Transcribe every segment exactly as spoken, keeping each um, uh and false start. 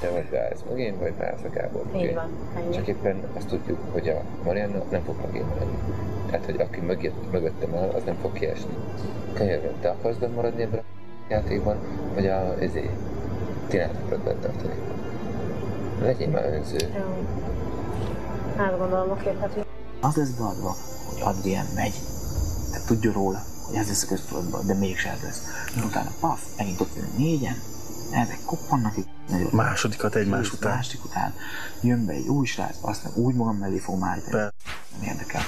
te vagy Bálsz meg én, vagy Bálsz a Gábor meg én. Így van, ennyi. Csak éppen azt tudjuk, hogy a Marianna nem fog meg én menni. Tehát, hogy aki mögött, mögöttem áll, az nem fog kiesni. Könyörgöm, te akarsz benn maradni ebben a játékban, vagy a izé, tinátokra benn tartani. Legyél már önző. Jó. Átgondolom a képet. Az lesz beadva, hogy Adrienn megy, te tudja róla, hogy ez lesz a köztudatban, de mégse ez lesz. És utána paf, megint ott jön négyen, ezek koppannak itt. Másodikat egymás után. Másik után jön be egy új srác, aztán úgy magam mellé fogom állítani. Be. Nem érdekel.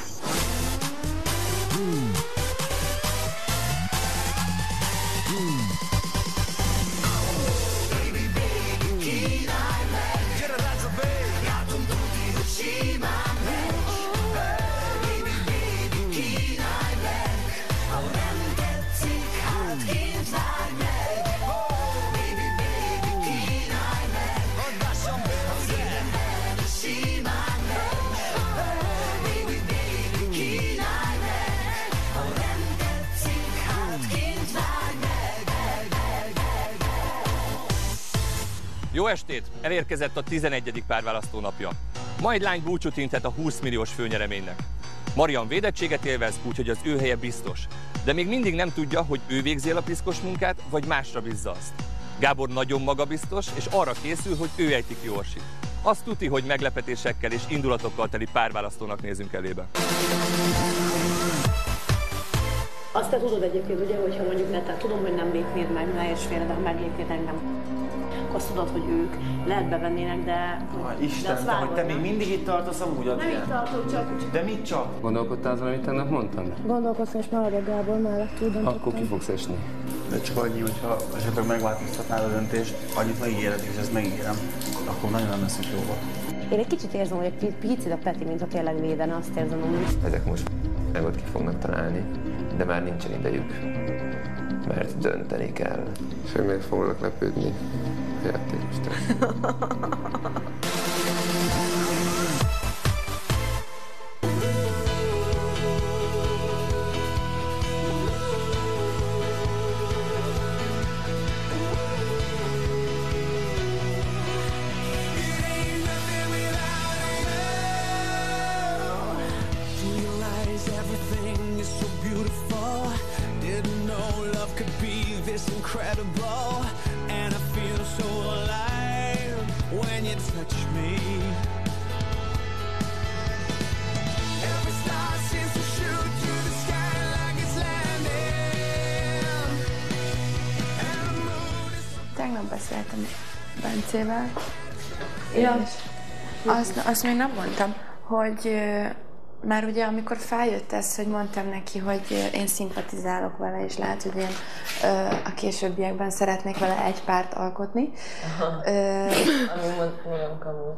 Jó estét! Elérkezett a tizenegyedik párválasztó napja. Ma egy lány búcsút intett a húsz milliós főnyereménynek. Marian védettséget élvez, úgyhogy az ő helye biztos. De még mindig nem tudja, hogy ő végzi el a piszkos munkát, vagy másra bízza azt. Gábor nagyon magabiztos, és arra készül, hogy ő ejti ki Orsit. Azt tuti, hogy meglepetésekkel és indulatokkal teli párválasztónak nézünk elébe. Azt te tudod egyébként, ugye, hogyha mondjuk ne, tudom, hogy nem lépnéd meg, ne és félre, de ha meglépnéd engem, akkor tudod, hogy ők lehet bevennének, de... Ah, Isten, de vágod, hogy te nem? Még mindig itt tartasz amúgy, Adrienn? Nem itt tartok, csak... De mit csak? Gondolkodtál azon, amit ennek mondtam? Gondolkodtam, és maradok Gábor mellett, tudom. Akkor ki fogsz esni. De csak annyi, hogyha esetleg megváltoztatnád a döntést, annyit megígéred, és ezt megígérem, akkor nagyon nem leszünk jóval. Én egy kicsit érzem, hogy egy picit a Peti, mintha tényleg védene, azt érzem, hogy... Ezek most meg ki fognak találni, de már nincsen idejük, mert dönteni kell. És miért fognak lepődni? Tegnap beszéltem Bencével, ja. És azt, azt még nem mondtam, hogy már ugye amikor feljött ez, hogy mondtam neki, hogy én szimpatizálok vele, és lehet, hogy én a későbbiekben szeretnék vele egy párt alkotni. Ö, Ami mondom kamu.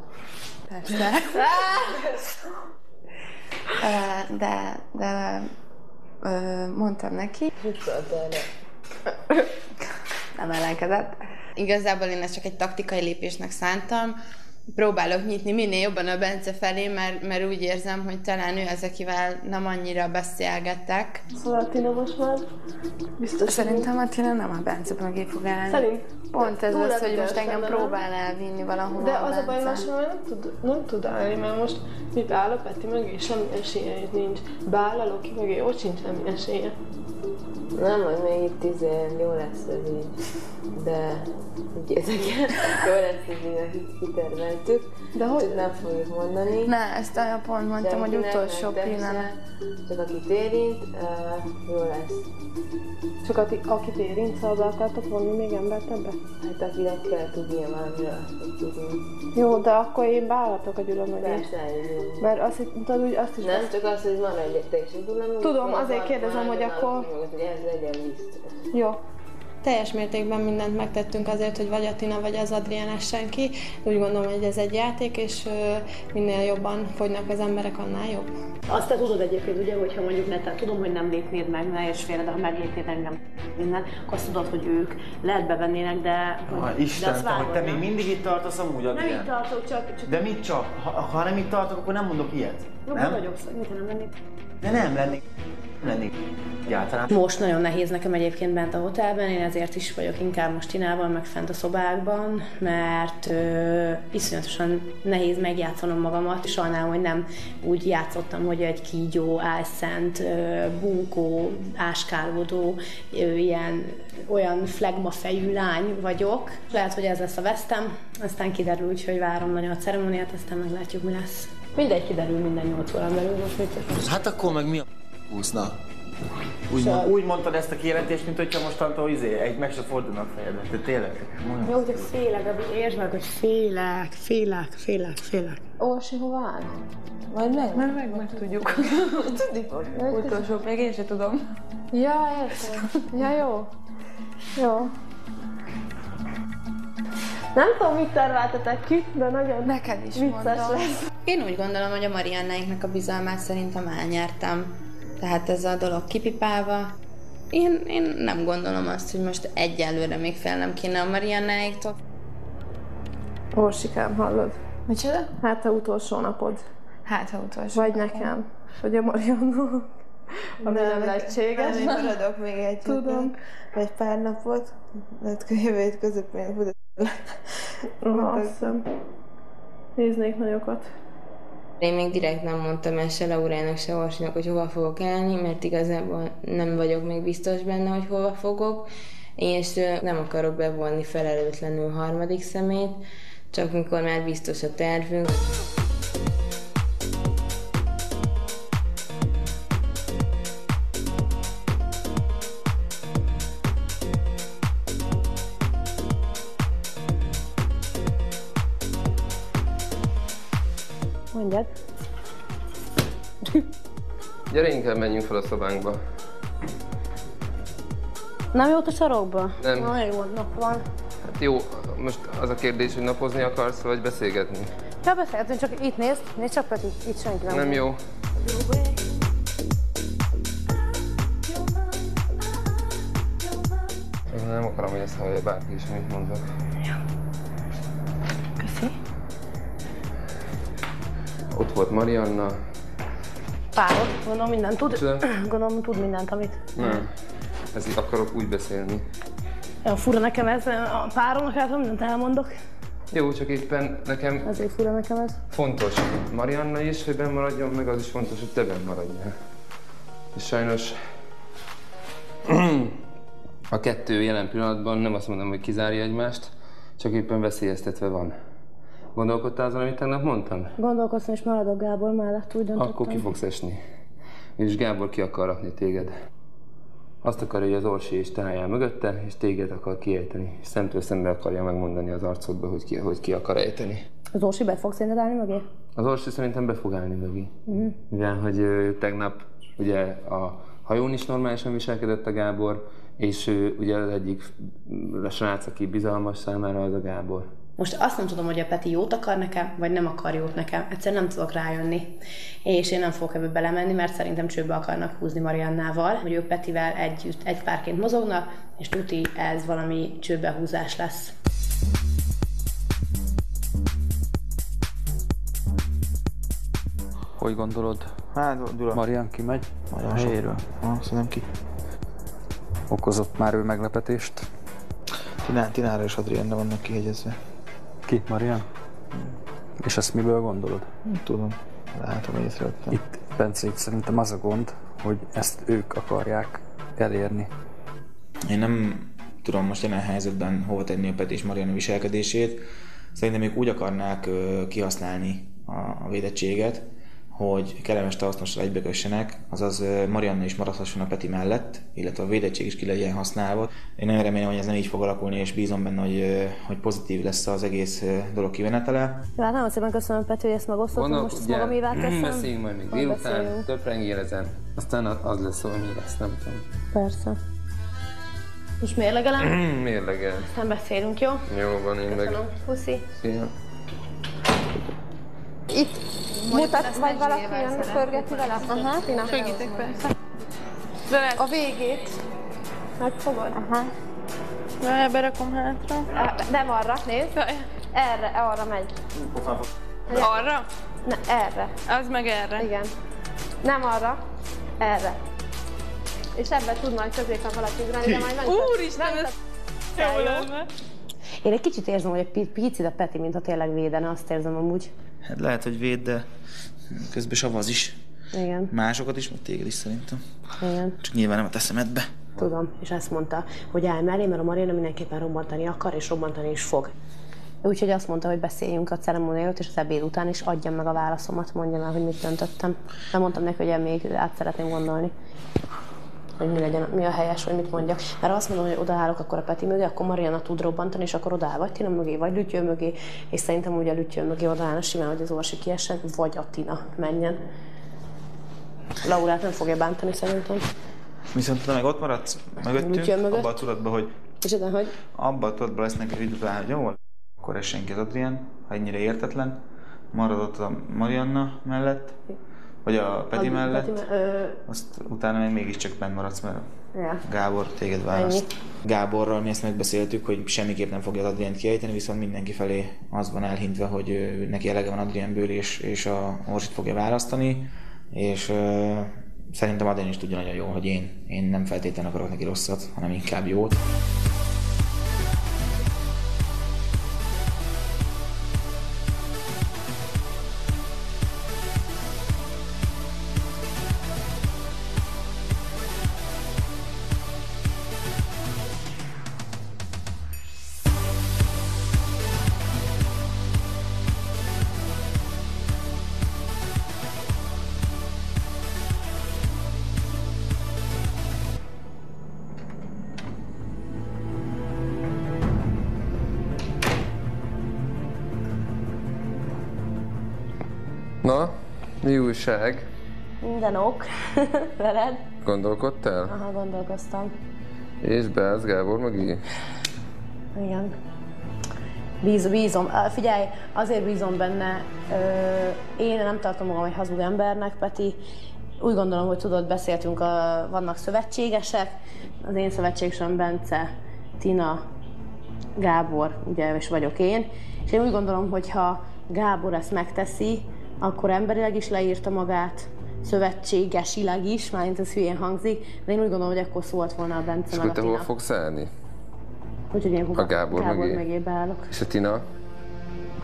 Persze. de, de mondtam neki. Nem ellenkezett. Igazából én ezt csak egy taktikai lépésnek szántam. Próbálok nyitni minél jobban a Bence felé, mert, mert úgy érzem, hogy talán ő az, akivel nem annyira beszélgetek. Szóval Tina most már biztos. Szerintem a Tina nem a Bence mögé fog állni. Szerint? Pont ez az, hogy most engem próbál elvinni valahol. De az a baj, máshol nem tud, nem tud állni, mert most mi beáll a Peti mögé, semmi esélye nincs. Beáll a Loki mögé, ott sincs semmi esélye. Nem, hogy még itt izén, jó lesz ez így, de ügyézeken, jó lesz ez így, kitermeltük, de hogy nem fogjuk mondani. Ne, ezt olyan pont mondtam, hogy utolsó pillanat. Csak akit érint, jó lesz. Csak akit érint, szóval be akartok vonni még embert ebbe? Hát akinek kell tudnia valamire, azt tudni. Jó, de akkor én beállhatok a Gyula mögé. Persze, jó. Mert azt is... Nem, csak az, hogy van egy te is Gyula mögé. Tudom, azért kérdezem, hogy akkor... Jó. Teljes mértékben mindent megtettünk azért, hogy vagy a Tina, vagy az Adrienn essen ki. Úgy gondolom, hogy ez egy játék, és minél jobban fogynak az emberek, annál jobb. Azt te tudod egyébként, ugye, hogyha mondjuk ne, tudom, hogy nem lépnéd meg, ne és félre, de ha meglépnéd engem minden, akkor azt tudod, hogy ők lehet bevennének, de... Ah, Isten, de vágod, hogy te nem? Még mindig itt tartasz amúgy, Adrienn. Nem itt tartok, csak... csak... De mit csak? Ha, ha nem itt tartok, akkor nem mondok ilyet. Jó, nem? Vagyok, szóval, mit nem lennék. De nem lennék. lenni egyáltalán. Most nagyon nehéz nekem egyébként bent a hotelben, én ezért is vagyok inkább most Tinában, meg fent a szobákban, mert ö, iszonyatosan nehéz megjátszanom magamat. Sajnálom, hogy nem úgy játszottam, hogy egy kígyó, álszent, búkó, áskálódó, ö, ilyen olyan flegma fejű lány vagyok. Lehet, hogy ez lesz a vesztem, aztán kiderül, úgyhogy várom nagyon a ceremóniát, aztán meglátjuk, mi lesz. Mindegy, kiderül minden nyolc órán belül, most mit történik. Hát akkor meg mi a húzna? Úgy, mond... úgy mondtad ezt a kijelentést, mint hogyha mostantól izé, egy meg se fordulnak fejedbe. Te tényleg? Mondom. Jó, csak félek, Gabi, értsd meg, hogy félek, félek, félek, félek. Olvasni hova áll? Majd meg? Majd meg, meg tudjuk. Tudjuk. Utolsó, még én se tudom. Ja, értem. Ja, jó. Jó. Nem tudom, mit terveltetek ki, de nagyon neked is vicces lesz. Én úgy gondolom, hogy a Mariannáinknak a bizalmát szerintem elnyertem. Tehát ez a dolog kipipálva. Én, én nem gondolom azt, hogy most egyelőre még félnem kéne a Mariannáiktól. Orsikám, hallod? Micsoda? Hát, ha utolsó napod. Hát, ha utolsó Vagy napod. nekem, hogy a Marianna. Ami nem, nem lehetséges. Nem, maradok még egy tudom. Vagy pár napot. Lehet, hogy jövő hét közepén fudok. Aha, azt hiszem. Néznék nagyokat. Én még direkt nem mondtam el se Laurának, se Orsinak, hogy hova fogok elni, mert igazából nem vagyok még biztos benne, hogy hova fogok, és nem akarok bevonni felelőtlenül harmadik szemét, csak mikor már biztos a tervünk. Mondjad. Gyere, inkább menjünk fel a szobánkba. Nem jót a sarokba? Nem. Nagyon nap van. Hát jó, most az a kérdés, hogy napozni akarsz, vagy beszélgetni? Ja, beszélgetünk, csak itt nézd, nézd csak Peti, itt senki nem. Nem jó. Én nem akarom, hogy ezt hallja bárki is, amit mondok. Ja. Köszi. Ott volt Marianna. Párod, gondolom mindent tud. Gondolom tud mindent, amit. Nem. Ezért akarok úgy beszélni. Jó, fura nekem ez, a páromnak által mindent elmondok. Jó, csak éppen nekem... Ezért fura nekem ez. Fontos Marianna is, hogy benn maradjon, meg az is fontos, hogy te benn maradjál. És sajnos... a kettő jelen pillanatban nem azt mondom, hogy kizárja egymást, csak éppen veszélyeztetve van. Gondolkodtál azon, amit tegnap mondtam? Gondolkoztam, és maradok Gábor mellett, úgy döntöttem. Akkor ki fogsz esni. És Gábor ki akar rakni téged. Azt akarja, hogy az Orsi is te álljál mögötte, és téged akar kiejteni. És szemtől szembe akarja megmondani az arcodba, hogy ki, hogy ki akar ejteni. Az Orsi be fog szerinted állni mögé? Az Orsi szerintem be fog állni mögé. Uh-huh. Mivel, hogy tegnap ugye a hajón is normálisan viselkedett a Gábor, és ő, ugye az egyik a srác, aki bizalmas számára, az a Gábor. Most azt nem tudom, hogy a Peti jót akar nekem, vagy nem akar jót nekem. Egyszerűen nem tudok rájönni. És én nem fogok ebbe belemenni, mert szerintem csőbe akarnak húzni Mariannával, hogy ők Petivel együtt, egy párként mozognak, és tuti, ez valami csőbehúzás lesz. Hogy gondolod? Hát, Gyula. Mariann kimegy? Nagyon helyéről. Ha, szerintem ki. Okozott már ő meglepetést? Tiná, Tinára és Adrienre vannak kihegyezve. Ki, Mariann? És ezt miből gondolod? Nem tudom, látom, észrevettem. Itt, Bencsik, szerintem az a gond, hogy ezt ők akarják elérni. Én nem tudom most jelen helyzetben hova tenni a Peti és Mariann viselkedését. Szerintem ők úgy akarnák kihasználni a védettséget, hogy kellemes hasznossal egybekössenek, azaz Marianna is maradhasson a Peti mellett, illetve a védettség is ki legyen használva. Én nagyon remélem, hogy ez nem így fog alakulni, és bízom benne, hogy, hogy pozitív lesz az egész dolog kivenetele. Jó, hát nagyon szépen köszönöm, Pető, hogy ezt megosztottam, most ezt magamévá teszem. Beszéljünk majd még délután, töprengél ezen, aztán az lesz, hogy mi lesz, nem tudom. Persze. Most mérlegelem? Mérlegel. Aztán beszélünk, jó? Jó, van, én meg. Puszi. Szia. Itt mutatsz majd valaki, ilyen pörgeti vele? Aha, Tina. Segítek persze. A végét. Megfogod? Aha. Na, berakom hátra. Nem arra, nézd. Erre, arra megy. Arra? Ne, erre. Az meg erre. Igen. Nem arra, erre. és ebben tud majd közéknak valaki ugrani, de majd nem. Úristen, ez jó lenne. Én egy kicsit érzem, hogy egy picit a Peti, mintha tényleg védene, azt érzem amúgy. Hát lehet, hogy véd, de közben savaz is. Igen. Másokat is, meg téged is szerintem. Igen. Csak nyilván nem a teszemedbe. Tudom, és azt mondta, hogy állj mellé, mert a Marina mindenképpen robbantani akar, és robbantani is fog. Úgyhogy azt mondta, hogy beszéljünk a ceremóniát és az ebéd után, és adjam meg a válaszomat, mondjam el, hogy mit döntöttem. De mondtam neki, hogy még át szeretném gondolni, hogy mi legyen, mi a helyes, hogy mit mondjak. Mert azt mondom, hogy odaállok akkor a Peti mögé, akkor Mariana tud robbantani, és akkor odaáll vagy Tina mögé, vagy Lütyő mögé, és szerintem ugye Lütyő mögé odaállna simán, hogy az Orsi kiessen, vagy a Tina menjen. Laurát nem fogja bántani szerintem. Viszont te meg ott maradsz mögöttünk, abban a tudatban, hogy... És ezen, hogy? Abban a tudatban lesznek ridvá, hogy jó, akkor ez senki az Adrienn, ha ennyire értetlen, maradott a Marianna mellett, vagy a Peti a mellett, Peti me ö... azt utána még mégiscsak benn maradsz, mert ja. Gábor téged választ. Ennyi. Gáborral mi ezt megbeszéltük, hogy semmiképp nem fogja az Adriennt kiejteni, viszont mindenki felé az van elhintve, hogy neki elege van Adriennből, és, és a Orsit fogja választani, és... Ö... Szerintem Adrienn is tudja nagyon jól, hogy én, én nem feltétlenül akarok neki rosszat, hanem inkább jót. Na, mi újság? Minden ok. Veled? Gondolkodtál? Aha, gondolkoztam. És beállsz Gábor mögé? Igen. Bíz, bízom. Figyelj, azért bízom benne. Én nem tartom magam egy hazug embernek, Peti. Úgy gondolom, hogy tudod, beszéltünk, a, vannak szövetségesek. Az én szövetségesem Bence, Tina, Gábor, ugye, és vagyok én. És én úgy gondolom, hogy ha Gábor ezt megteszi, akkor emberileg is leírta magát, szövetségesileg is, már ez hülyén hangzik, de én úgy gondolom, hogy akkor szólt volna a Bence meg a Tina. És te hol fogsz állni? Úgyhogy én a Gábor, Gábor mögé. mögé beállok. És a Tina?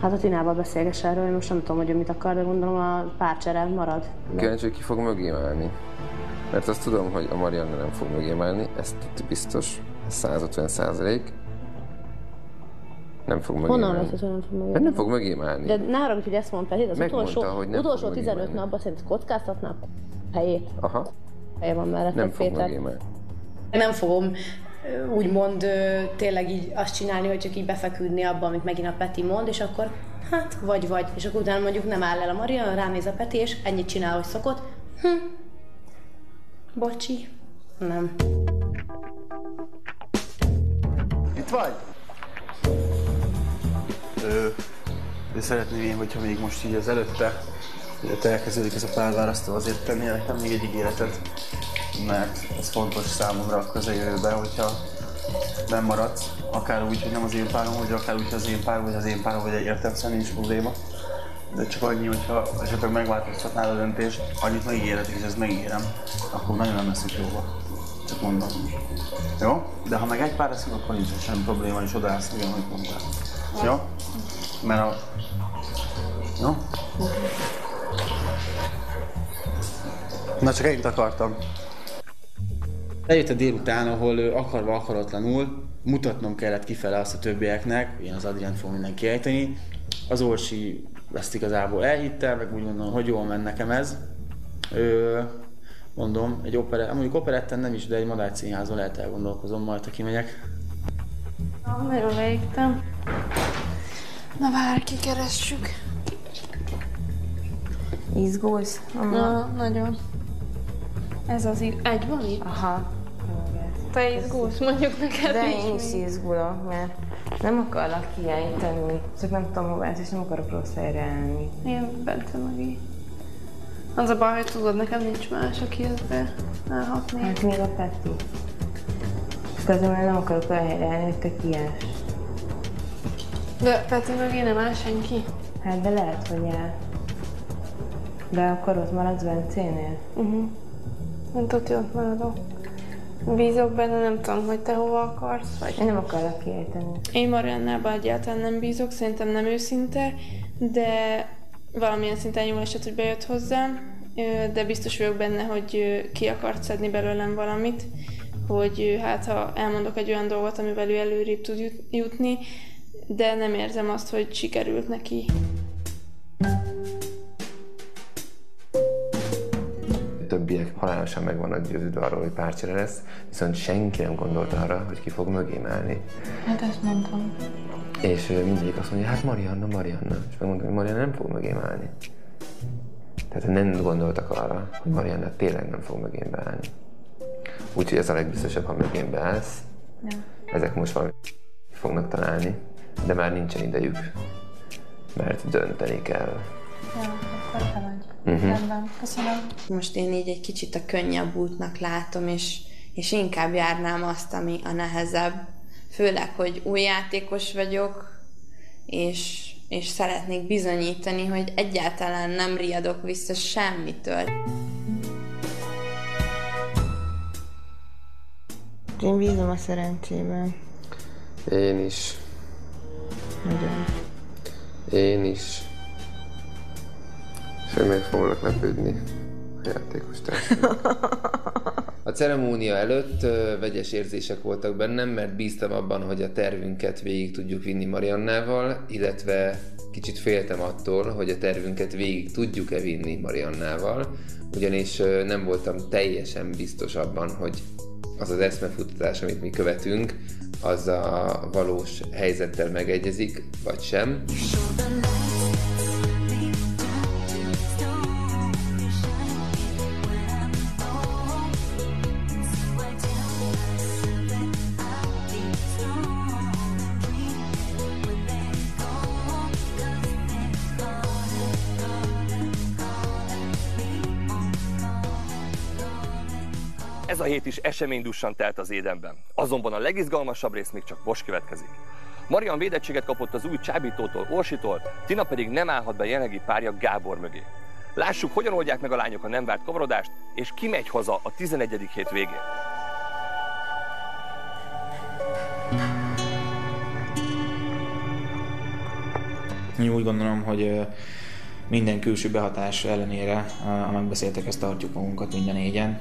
Hát a Tinával beszélges erről, én most nem tudom, hogy ő mit akar, de gondolom a párcsere marad. Kíváncsi, hogy ki fog mögém állni. Mert azt tudom, hogy a Marianna nem fog mögém állni, ezt biztos, száz ötven százalék. Nem fog megémálni. Honnan lesz, hogy nem fog megémálni? Nem fog megémálni. De ne haragudj, hogy ezt mondtad, az utolsó, mondta, utolsó tizenöt napban szerint kockáztatná a helyét. Aha. Helye van mellett. Nem fog megémálni. Nem fogom úgymond tényleg így azt csinálni, hogy csak így befeküdni abba, amit megint a Peti mond, és akkor hát vagy-vagy. És akkor utána mondjuk nem áll el a Marian, ránéz a Peti, és ennyit csinál, hogy szokott. Hm. Bocsi. Nem. Itt vagy? De szeretném én, hogyha még most így az előtte, előtte elkezdődik ez a párválasztó, azért tennél nekem még egy ígéretet, mert ez fontos számomra a közeljövőben, hogyha nem maradsz, akár úgy, hogy nem az én párom, vagy akár úgy, hogy az én párom, vagy az én párom, vagy egy értelmszerűen nincs probléma, de csak annyi, hogyha esetleg megváltoztatnál a döntést, annyit megígéretek, és ezt megígérem, akkor nagyon nem leszünk jóba. Csak mondom. Jó? De ha meg egy pár leszünk, akkor nincs semmi probléma, és odaállsz, igen, hogy mondtál. Jó? Mert a... Jó? Na, csak ennyit akartam. Eljött a délután, ahol akarva akaratlanul mutatnom kellett kifele azt a többieknek, én az Adriennt fogom mindenki kiejteni. Az Orsi ezt igazából elhitte, meg úgy gondolom, hogy jól ment nekem ez. Ö... Mondom, egy operett, mondjuk operetten nem is, de egy madárszínházban lehet elgondolkozom, majd ha kimegyek. Amiről végtem. Na várj, kikeressük. Izgulsz? Na, nagyon. Ez az egy van itt? Aha. Te izgulsz, mondjuk neked. De én is izgulok, mert nem akarlak hiányítani. Csak nem tudom hová, és nem akarok rossz helyre állni. Én Bence mögé. Az a baj, hogy tudod, nekem nincs más, aki ezzel elhatni. Hát még a Peti. Csak azért már nem akarok olyan helyre állni, hogy te kiállsz. De Peti mögé nem áll senki. Hát de lehet, hogy áll. De akkor ott maradsz Bencénél? Mhm. Uh-huh. Mint ott jött maradok. Bízok benne, nem tudom, hogy te hova akarsz, vagy... Én nem akarlak kiejteni. Én Mariannában egyáltalán nem bízok, szerintem nem őszinte, de valamilyen szinten jó eset, hogy bejött hozzám, de biztos vagyok benne, hogy ki akart szedni belőlem valamit, hogy hát ha elmondok egy olyan dolgot, amivel ő előrébb tud jutni, de nem érzem azt, hogy sikerült neki. Többiek halálosan meg vannak győződve arról, hogy párcsere lesz, viszont senki nem gondolt arra, hogy ki fog mögém állni. Hát ezt mondtam. És mindegyik azt mondja, hát Marianna, Marianna. És megmondtam, hogy Marianna nem fog mögém állni. Tehát nem gondoltak arra, hogy Marianna tényleg nem fog mögém beállni. Úgyhogy ez a legbiztosabb, ha mögém beállsz. Nem. Ezek most valami fognak találni, de már nincsen idejük, mert dönteni kell. Jó, akkor te vagy. Uh-huh. Köszönöm. Most én így egy kicsit a könnyebb útnak látom, és, és inkább járnám azt, ami a nehezebb. Főleg, hogy új játékos vagyok, és, és szeretnék bizonyítani, hogy egyáltalán nem riadok vissza semmitől. Én bízom a szerencsében. Én is. Nagyon. Én is. És meg fognak lepődni a játékos társadalmat. A ceremónia előtt vegyes érzések voltak bennem, mert bíztam abban, hogy a tervünket végig tudjuk vinni Mariannával, illetve kicsit féltem attól, hogy a tervünket végig tudjuk-e vinni Mariannával, ugyanis nem voltam teljesen biztos abban, hogy az az eszmefuttatás, amit mi követünk, az a valós helyzettel megegyezik, vagy sem. Ez a hét is eseménydúsan telt az Édenben. Azonban a legizgalmasabb rész még csak most következik. Marian védettséget kapott az új csábítótól, Orsitól, Tina pedig nem állhat be a jelenlegi párja Gábor mögé. Lássuk, hogyan oldják meg a lányok a nem várt kavarodást, és ki megy haza a tizenegyedik hét végén. Én úgy gondolom, hogy minden külső behatás ellenére, a megbeszéltek, ezt tartjuk magunkat minden négyen.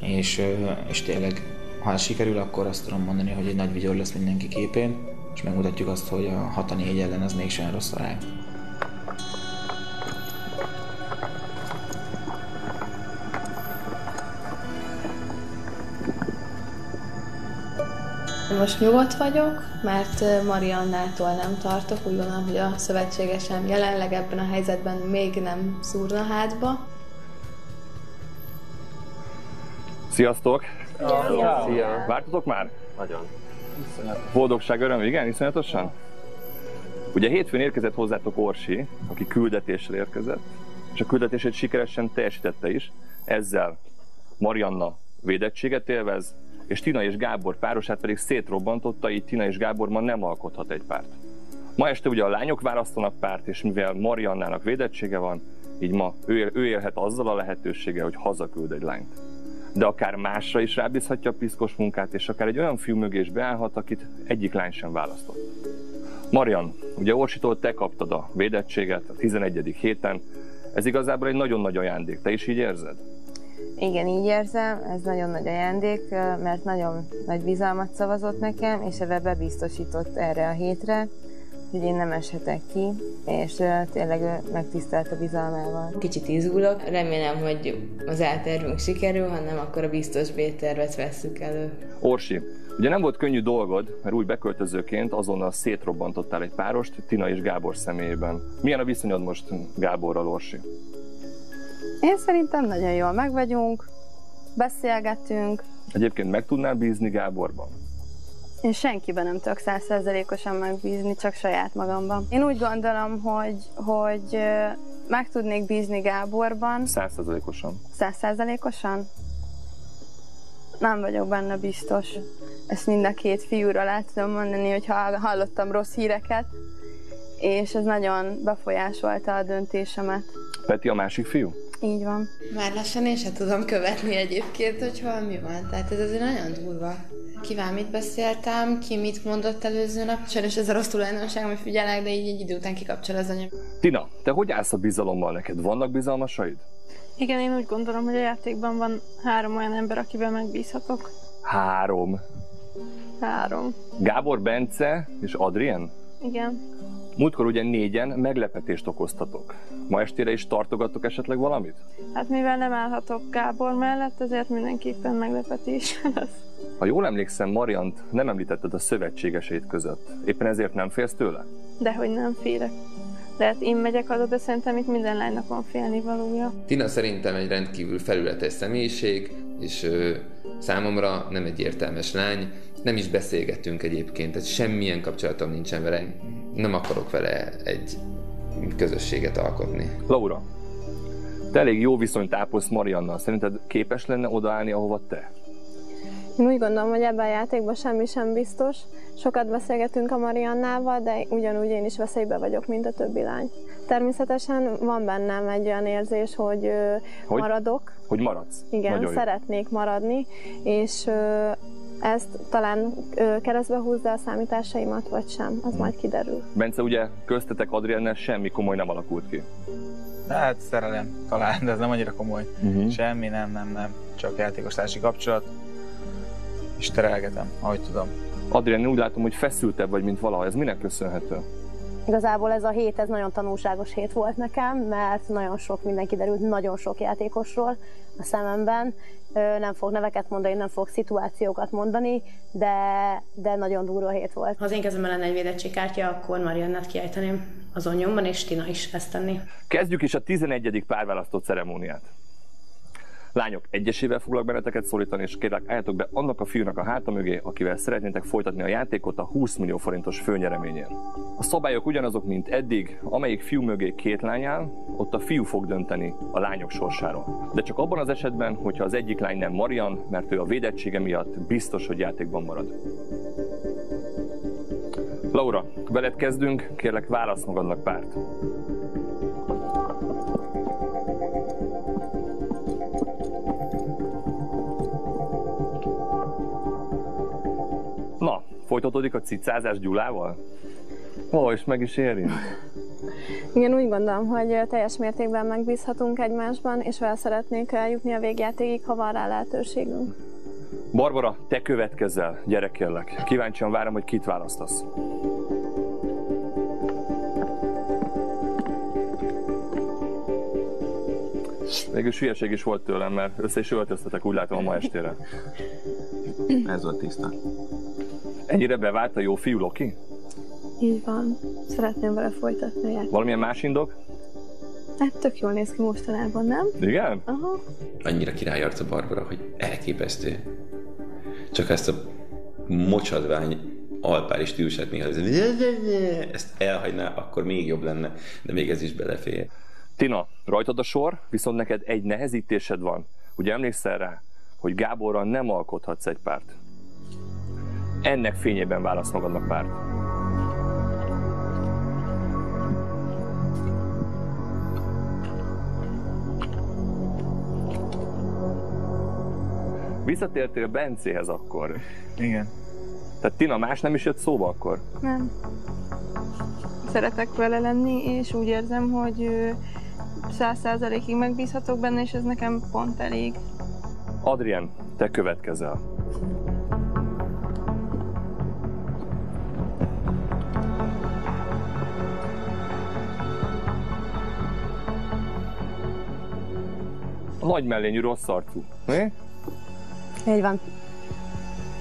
És, és tényleg, ha ez sikerül, akkor azt tudom mondani, hogy egy nagy vigyor lesz mindenki képén, és megmutatjuk azt, hogy a hat a négy ellen az mégsem rossz arány. Most nyugodt vagyok, mert Mariannától nem tartok, úgy gondolom, hogy a szövetségesem jelenleg ebben a helyzetben még nem szúrna hátba. Sziasztok! Sziasztok! Szia! Vártatok már? Nagyon. Boldogság, öröm, igen? Iszonyatosan? Ugye hétfőn érkezett hozzátok Orsi, aki küldetésre érkezett, és a küldetését sikeresen teljesítette is. Ezzel Marianna védettséget élvez, és Tina és Gábor párosát pedig szétrobbantotta, így Tina és Gábor ma nem alkothat egy párt. Ma este ugye a lányok választanak párt, és mivel Mariannának védettsége van, így ma ő, ő élhet azzal a lehetőséggel, hogy hazaküld egy lányt. De akár másra is rábízhatja a piszkos munkát, és akár egy olyan fiú mögé is beállhat, akit egyik lány sem választott. Marian, ugye Orsitól te kaptad a védettséget a tizenegyedik héten, ez igazából egy nagyon nagy ajándék, te is így érzed? Igen, így érzem, ez nagyon nagy ajándék, mert nagyon nagy bizalmat szavazott nekem, és ebbe bebiztosított erre a hétre, hogy én nem eshetek ki, és tényleg megtisztelt a bizalmával. Kicsit izgulok, remélem, hogy az A-tervünk sikerül, ha nem, akkor a biztos B-tervet vesszük elő. Orsi, ugye nem volt könnyű dolgod, mert új beköltözőként azonnal szétrobbantottál egy párost Tina és Gábor személyében. Milyen a viszonyod most Gáborral, Orsi? Én szerintem nagyon jól meg vagyunk, beszélgetünk. Egyébként meg tudnál bízni Gáborban? Én senkiben nem tudok száz százalékosan megbízni, csak saját magamban. Én úgy gondolom, hogy, hogy meg tudnék bízni Gáborban. száz százalékosan? száz százalékosan? Nem vagyok benne biztos. Ezt mind a két fiúra le tudom mondani, hogy hallottam rossz híreket, és ez nagyon befolyásolta a döntésemet. Peti a másik fiú? Így van. Már lassan én sem tudom követni egyébként, hogy hol mi van. Tehát ez azért nagyon durva. Kivel mit beszéltem, ki mit mondott előző nap, és ez a rossz tulajdonság, amit figyelek, de így egy idő után kikapcsol az anyag. Tina, te hogy állsz a bizalommal neked? Vannak bizalmasaid? Igen, én úgy gondolom, hogy a játékban van három olyan ember, akiben megbízhatok. Három? Három. Gábor, Bence és Adrienn? Igen. Múltkor ugye négyen meglepetést okoztatok. Ma estére is tartogattok esetleg valamit? Hát mivel nem állhatok Gábor mellett, ezért mindenképpen meglepetés lesz. Ha jól emlékszem, Mariant nem említetted a szövetségeseit között. Éppen ezért nem félsz tőle? Dehogy nem félek. Lehet én megyek haza, de szerintem itt minden lánynak van félnivalója. Tina szerintem egy rendkívül felületes személyiség, és ö, számomra nem egy értelmes lány. Nem is beszélgetünk egyébként, tehát semmilyen kapcsolatom nincsen vele. Nem akarok vele egy közösséget alkotni. Laura, te elég jó viszonyt ápolsz Mariannal. Szerinted képes lenne odaállni, ahova te? Én úgy gondolom, hogy ebben a játékban semmi sem biztos. Sokat beszélgetünk a Mariannával, de ugyanúgy én is veszélybe vagyok, mint a többi lány. Természetesen van bennem egy olyan érzés, hogy, hogy? maradok. Hogy maradsz? Igen, nagyon szeretnék jó. maradni, és ezt talán keresztbe húzza a számításaimat, vagy sem, az hmm. majd kiderül. Bence, ugye köztetek Adriennel semmi komoly nem alakult ki? Hát szerelem talán, de ez nem annyira komoly. Uh-huh. Semmi, nem, nem, nem. Csak játékostársi kapcsolat. És terelgetem, ahogy tudom. Adrienn, úgy látom, hogy feszültebb vagy, mint valaha. Ez minek köszönhető? Igazából ez a hét, ez nagyon tanulságos hét volt nekem, mert nagyon sok minden kiderült, nagyon sok játékosról a szememben. Nem fog neveket mondani, nem fog szituációkat mondani, de, de nagyon durva hét volt. Ha az én kezemben lenne egy védettségkártya, akkor Mariannát kiejteném azon nyomban, és Tina is ezt tenni. Kezdjük is a tizenegyedik párválasztott ceremóniát. Lányok, egyesével foglak benneteket szólítani, és kérlek, álljatok be annak a fiúnak a háta mögé, akivel szeretnétek folytatni a játékot a húsz millió forintos főnyereményén. A szabályok ugyanazok, mint eddig, amelyik fiú mögé két lány áll, ott a fiú fog dönteni a lányok sorsáról. De csak abban az esetben, hogyha az egyik lány nem Mariann, mert ő a védettsége miatt biztos, hogy játékban marad. Laura, veled kezdünk, kérlek, válasz magadnak párt. Na, folytatódik a cicázás Gyulával? Ó, és meg is érint. Igen, úgy gondolom, hogy teljes mértékben megbízhatunk egymásban, és vele szeretnék eljutni a végjátékig, ha van rá lehetőségünk. Barbara, te következzel, gyere kérlek. Kíváncsian várom, hogy kit választasz. Végülis hülyeség is volt tőlem, mert össze is öltöztetek, úgy látom, a ma estére. Ez volt tiszta. Ennyire bevált a jó fiú Loki? Így van. Szeretném vele folytatni a játékot. Valamilyen más indok? Hát tök jól néz ki mostanában, nem? Igen? Aha. Annyira királyart a Barbara, hogy elképesztő. Csak ezt a mocsodvány alpári stílusát néha, ezt elhagyná, akkor még jobb lenne, de még ez is belefér. Tina, rajtad a sor, viszont neked egy nehezítésed van. Ugye emlékszel rá, hogy Gáborral nem alkothatsz egy párt? Ennek fényében válasz magadnak párt. Visszatértél Bencéhez akkor? Igen. Tehát Tina, más nem is jött szóba akkor? Nem. Szeretek vele lenni, és úgy érzem, hogy száz százalékig megbízhatok benne, és ez nekem pont elég. Adrienn, te következel. A nagy mellényű rossz arcú, mi? Így van.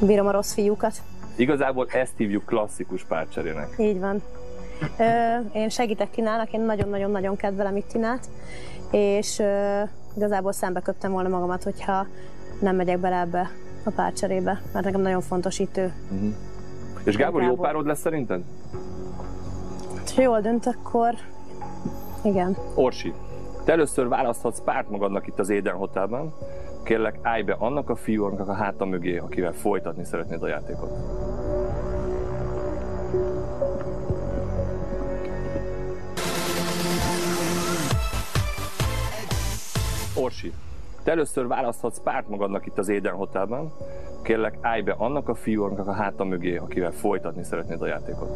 Bírom a rossz fiúkat. Igazából ezt hívjuk klasszikus párcserének. Így van. Ö, én segítek Tinának, én nagyon-nagyon-nagyon kedvelem itt Tinát, és ö, igazából szembe köptem volna magamat, hogyha nem megyek bele ebbe a párcserébe, mert nekem nagyon fontos itt ő. Uh-huh. És Gábor, Gábor jó párod lesz szerinted? Hát, ha jól dönt, akkor igen. Orsi. Te először választhatsz párt magadnak itt az Éden Hotelben. Kérlek, állj be annak a fiúnak a háta mögé, akivel folytatni szeretnéd a játékot. Orsi, te először választhatsz párt magadnak itt az Éden Hotelben. Kérlek, állj be annak a fiúnak a háta mögé, akivel folytatni szeretnéd a játékot.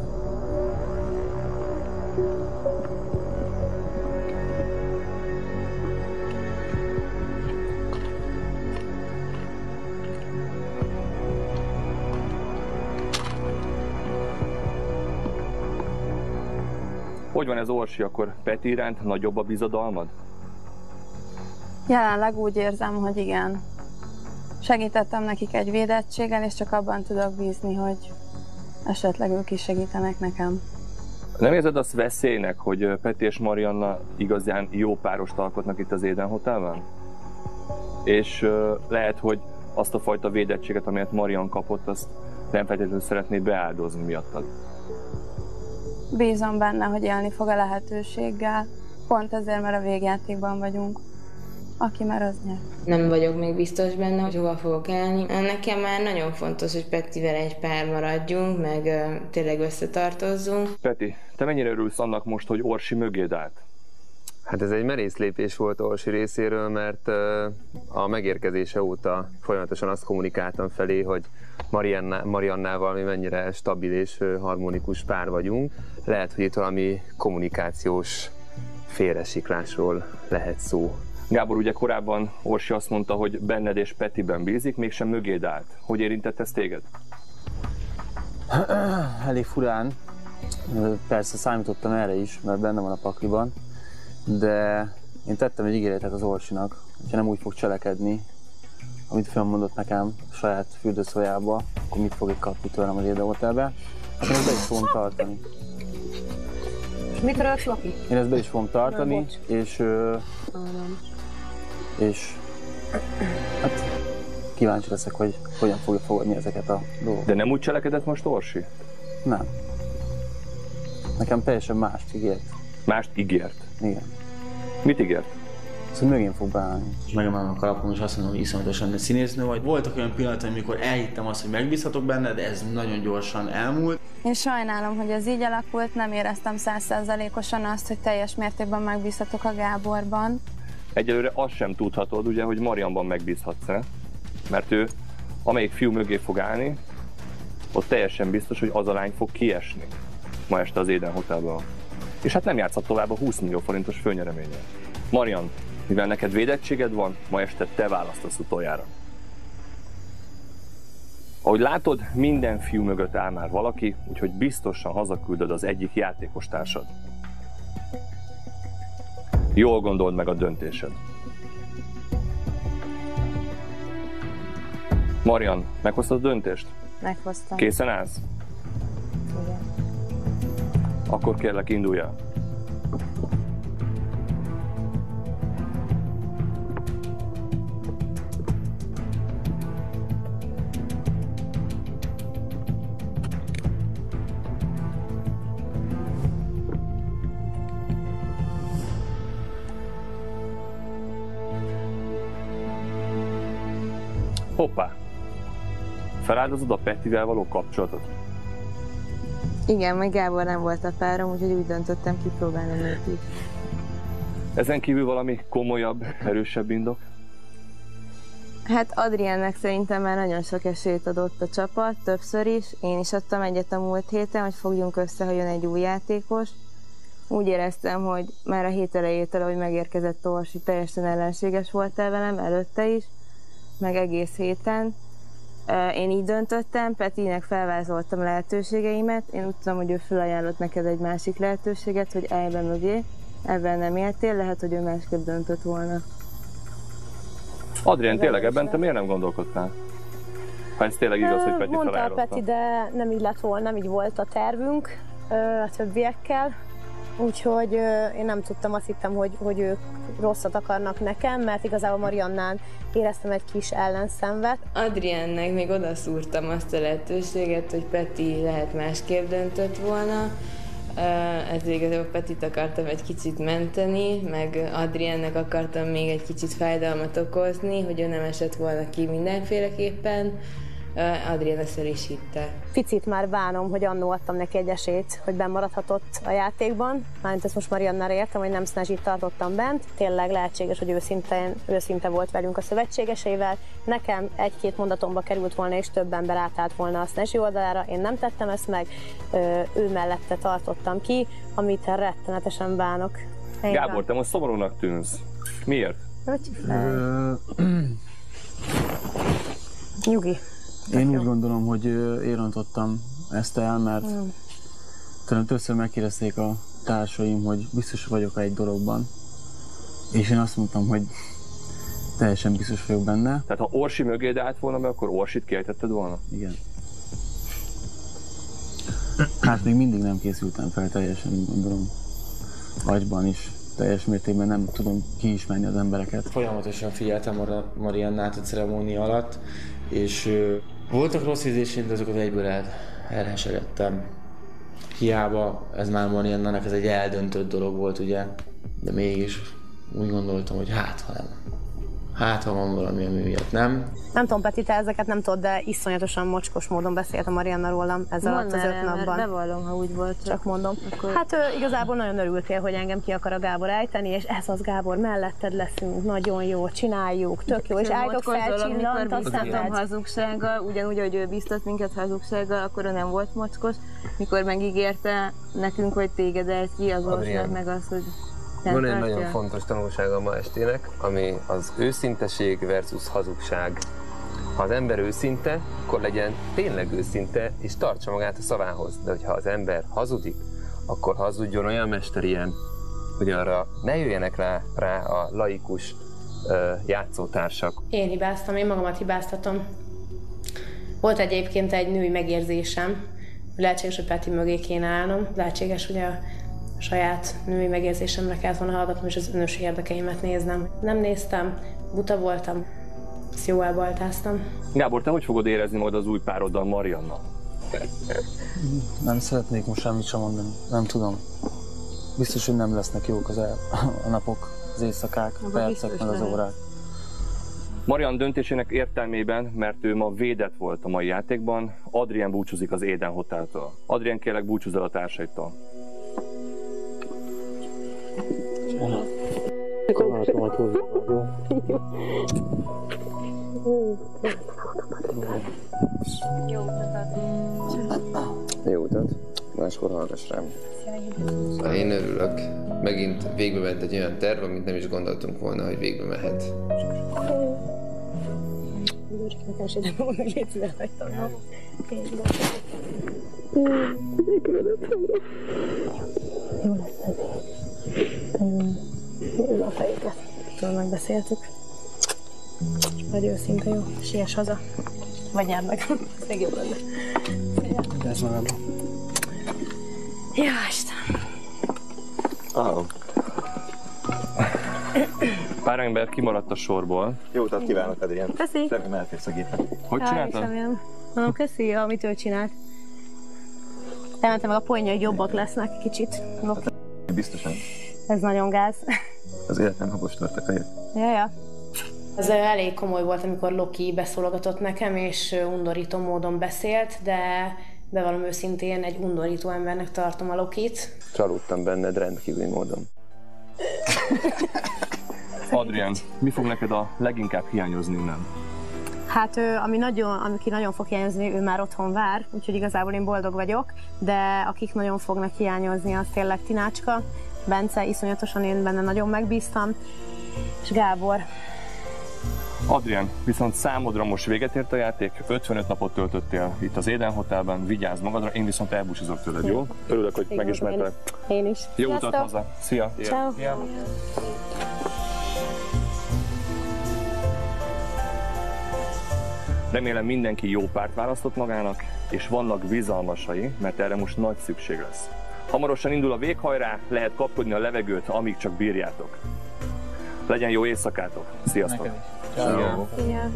Hogy van ez, Orsi, akkor Peti iránt nagyobb a bizadalmad? Jelenleg úgy érzem, hogy igen. Segítettem nekik egy védettséggel, és csak abban tudok bízni, hogy esetleg ők is segítenek nekem. Nem érzed azt veszélynek, hogy Peti és Marianna igazán jó párost alkotnak itt az Éden Hotelben? És uh, lehet, hogy azt a fajta védettséget, amelyet Marian kapott, azt nem feltétlenül szeretnéd beáldozni miattad. Bízom benne, hogy élni fog a lehetőséggel, pont azért, mert a végjátékban vagyunk. Aki már az nyer. Nem vagyok még biztos benne, hogy hova fogok állni. Nekem már nagyon fontos, hogy Petivel egy pár maradjunk, meg uh, tényleg összetartozzunk. Peti, te mennyire örülsz annak most, hogy Orsi mögéd állt? Hát ez egy merész lépés volt Orsi részéről, mert uh, a megérkezése óta folyamatosan azt kommunikáltam felé, hogy Marianna, Mariannával mi mennyire stabil és uh, harmonikus pár vagyunk. Lehet, hogy itt valami kommunikációs félresiklásról lehet szó. Gábor, ugye korábban Orsi azt mondta, hogy benned és Petiben bízik, mégsem mögéd állt. Hogy érintett ez téged? Elég furán. Persze számítottam erre is, mert benne van a pakliban, de én tettem egy ígéretet az Orsinak, hogyha nem úgy fog cselekedni, amit fölmondott nekem a saját fürdőszobájába, akkor mit fog itt kapni tőlem az Éden Hotelbe. Én ezt be is fogom tartani. Mit rölt, Loki? Én ezt be is fogom tartani, Na, és... És hát kíváncsi leszek, hogy hogyan fogja fogadni ezeket a dolgokat. De nem úgy cselekedett most Orsi? Nem. Nekem teljesen mást ígért. Mást ígért? Igen. Mit ígért? Azt, hogy mögén fog beállni. Megemelem a kalapom, és azt mondom, hogy iszonyatosan de színésznő vagy. Voltak olyan pillanatok, amikor elhittem azt, hogy megbízhatok benned, de ez nagyon gyorsan elmúlt. Én sajnálom, hogy ez így alakult, nem éreztem száz százalékosan azt, hogy teljes mértékben megbízhatok a Gáborban. Egyelőre azt sem tudhatod, ugye, hogy Marianban megbízhatsz-e, mert ő, amelyik fiú mögé fog állni, ott teljesen biztos, hogy az a lány fog kiesni ma este az Éden Hotelben. És hát nem játszhat tovább a húsz millió forintos főnyereménnyel. Marian, mivel neked védettséged van, ma este te választasz utoljára. Ahogy látod, minden fiú mögött áll már valaki, úgyhogy biztosan hazaküldöd az egyik játékostársad. Jól gondold meg a döntésed. Marian, meghoztad a döntést? Meghoztam. Készen állsz? Igen. Akkor kérlek, indulj el. Hoppá! Feláldozod a Petivel való kapcsolatot? Igen, meg Gábor nem volt a párom, úgyhogy úgy döntöttem, kipróbálni őt is. Ezen kívül valami komolyabb, erősebb indok? Hát Adriennek szerintem már nagyon sok esélyt adott a csapat, többször is. Én is adtam egyet a múlt héten, hogy fogjunk össze, ha jön egy új játékos. Úgy éreztem, hogy már a hét elejétől, ahogy megérkezett Orsi, teljesen ellenséges voltál velem, előtte is, meg egész héten. Én így döntöttem, Petinek felvázoltam lehetőségeimet, én úgy tudom, hogy ő felajánlott neked egy másik lehetőséget, hogy állj be mögé, ebben nem éltél, lehet, hogy ő másképp döntött volna. Adrienn, tényleg ebben te miért nem gondolkodtál? Ha ez tényleg igaz, hogy Peti felajánlotta. Mondta Peti, de nem így lett volna, nem így volt a tervünk a többiekkel. Úgyhogy én nem tudtam, azt hittem, hogy, hogy ők rosszat akarnak nekem, mert igazából Mariannán éreztem egy kis ellenszenvet. Adriennek még odaszúrtam azt a lehetőséget, hogy Peti lehet másképp döntött volna. Ezért igazából Petit akartam egy kicsit menteni, meg Adriennek akartam még egy kicsit fájdalmat okozni, hogy ő nem esett volna ki mindenféleképpen. Adrienn ezt el is hitte. Picit már bánom, hogy annó adtam neki egy esélyt, hogy bennmaradhatott a játékban. Mármint ezt most Mariannára értem, hogy nem snazsit tartottam bent. Tényleg lehetséges, hogy őszintén, őszinte volt velünk a szövetségeseivel. Nekem egy-két mondatomba került volna, és több ember átállt volna a snazsi oldalára. Én nem tettem ezt meg, ő mellette tartottam ki, amit rettenetesen bánok. Én Gábor, van. Te most szomorúnak tűnsz. Miért? Nyugi. Én úgy gondolom, hogy érontottam ezt el, mert mm. talán többször megkérdezték a társaim, hogy biztos vagyok-e egy dologban. És én azt mondtam, hogy teljesen biztos vagyok benne. Tehát ha Orsi mögéd állt volna be, akkor Orsit kiejtetted volna? Igen. Hát még mindig nem készültem fel teljesen, gondolom. Agyban is. Teljes mértékben nem tudom kiismerni az embereket. Folyamatosan figyeltem Mariannát a ceremónia alatt, és voltak rossz érzéseim, de azokat egyből el, elhesegettem. Hiába ez már Mariannának ez egy eldöntött dolog volt, ugye, de mégis úgy gondoltam, hogy hát, ha nem. Hát, ha van valami, ami miatt nem. Nem tudom, Peti, te ezeket nem tudod, de iszonyatosan mocskos módon beszélt a Marianna rólam ez alatt az öt napban. Bevallom, ha úgy volt. Csak mondom. Akkor... Hát ő, igazából nagyon örültél, hogy engem ki akar a Gábor ejteni, és ez az Gábor, melletted leszünk, nagyon jó, csináljuk, tök jó, és álltok felcsillant, aztán... Mikor hazugsággal, ugyanúgy, hogy ő biztat minket hazugsággal, akkor ő nem volt mocskos, mikor megígérte nekünk, hogy téged ejt ki, az Orsinak meg az, hogy... Van egy nagyon fontos tanulsága a ma estének, ami az őszinteség versus hazugság. Ha az ember őszinte, akkor legyen tényleg őszinte, és tartsa magát a szavához. De hogyha az ember hazudik, akkor hazudjon olyan mesterien, hogy arra ne jöjjenek rá, rá a laikus játszótársak. Én hibáztam, én magamat hibáztatom. Volt egyébként egy női megérzésem, lehetséges, hogy Peti mögé kéne állnom, lehetséges, hogy a saját női megérzésemre kellett volna hallgatnom, és az önös érdekeimet néznem. Nem néztem, buta voltam, ezt jó elbaltáztam. Gábor, te hogy fogod érezni majd az új pároddal, Marianna? Nem szeretnék most semmit sem mondani, nem tudom. Biztos, hogy nem lesznek jók az el, a napok, az éjszakák, a percek, meg az órák. Marianna döntésének értelmében, mert ő ma védett volt a mai játékban, Adrienn búcsúzik az Éden Hoteltől. Adrienn, kérlek, búcsúzz el a társaitól. Jó utat, máskor hallgass rám. Én örülök. Megint végbe ment egy olyan terv, amit nem is gondoltunk volna, hogy végbe mehet. Jó lesz ez. Nézd a fejüket. Tudom, megbeszéltük. Vagy őszinte jó. Siess haza. Vagy nyerd meg. Ez még jobb lenne. Ez magadban. Jó, Isten. Állom. Pár ember kimaradt a sorból. Jó utat kívánok, Adrienn. Köszi. Szerintem elférsz a gépen. Hogy csináltad? Mondom, köszi, amit ő csinált. Elmentem meg a poénja, hogy jobbak lesznek kicsit. Biztosan. Ez nagyon gáz. Az életem habos tartakáért. Ja, ja. Ez elég komoly volt, amikor Loki beszólogatott nekem, és undorító módon beszélt, de bevallom őszintén, egy undorító embernek tartom a Lokit. Csalódtam benned rendkívüli módon. Adrienn, mi fog neked a leginkább hiányozni innen? Hát ő, ami nagyon, aki nagyon fog hiányozni, ő már otthon vár, úgyhogy igazából én boldog vagyok, de akik nagyon fognak hiányozni, az tényleg Tinácska, Bence, iszonyatosan én benne nagyon megbíztam, és Gábor. Adrienn, viszont számodra most véget ért a játék, ötvenöt napot töltöttél itt az Éden Hotelben, vigyázz magadra, én viszont elbúcsúzok tőled, jó? Örülök, hogy megismertelek. Én is. Jó utat hozzá. Szia! Ciao. Remélem mindenki jó párt választott magának, és vannak bizalmasai, mert erre most nagy szükség lesz. Hamarosan indul a véghajrá, lehet kapkodni a levegőt, amíg csak bírjátok. Legyen jó éjszakátok! Sziasztok! Ciao. Szia.